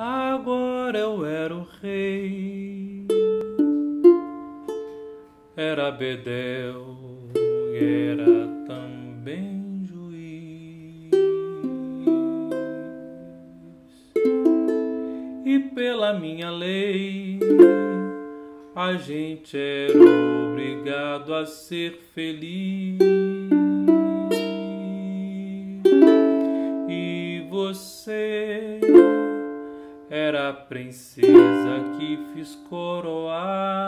agora eu era o rei. Era bedel e era também juiz. E pela minha lei a gente era obrigado a ser feliz. E você era a princesa que fiz coroar.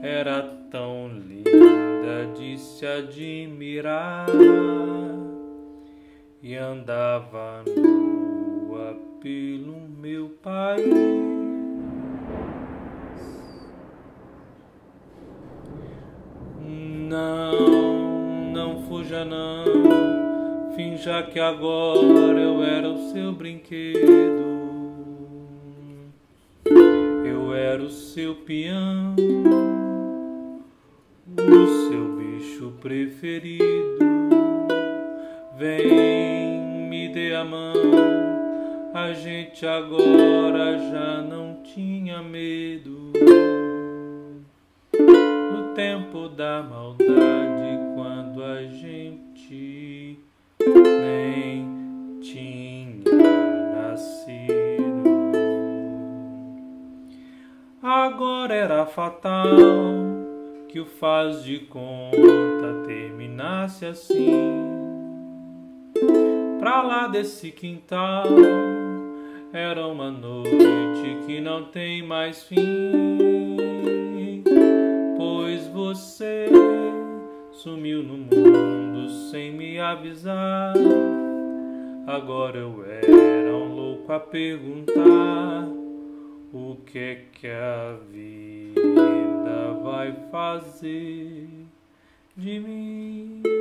Era tão linda de se admirar e andava nua pelo meu país. Não, não fuja não, finja que agora eu era o seu brinquedo. Eu era o seu peão, o seu bicho preferido. Vem, me dê a mão, a gente agora já não tinha medo. No tempo da maldade, quando a gente nem tinha nascido, agora era fatal que o faz de conta terminasse assim. Pra lá desse quintal era uma noite que não tem mais fim, pois você sumiu no mundo sem me avisar. Agora eu era um louco a perguntar o que é que havia vai fazer de mim.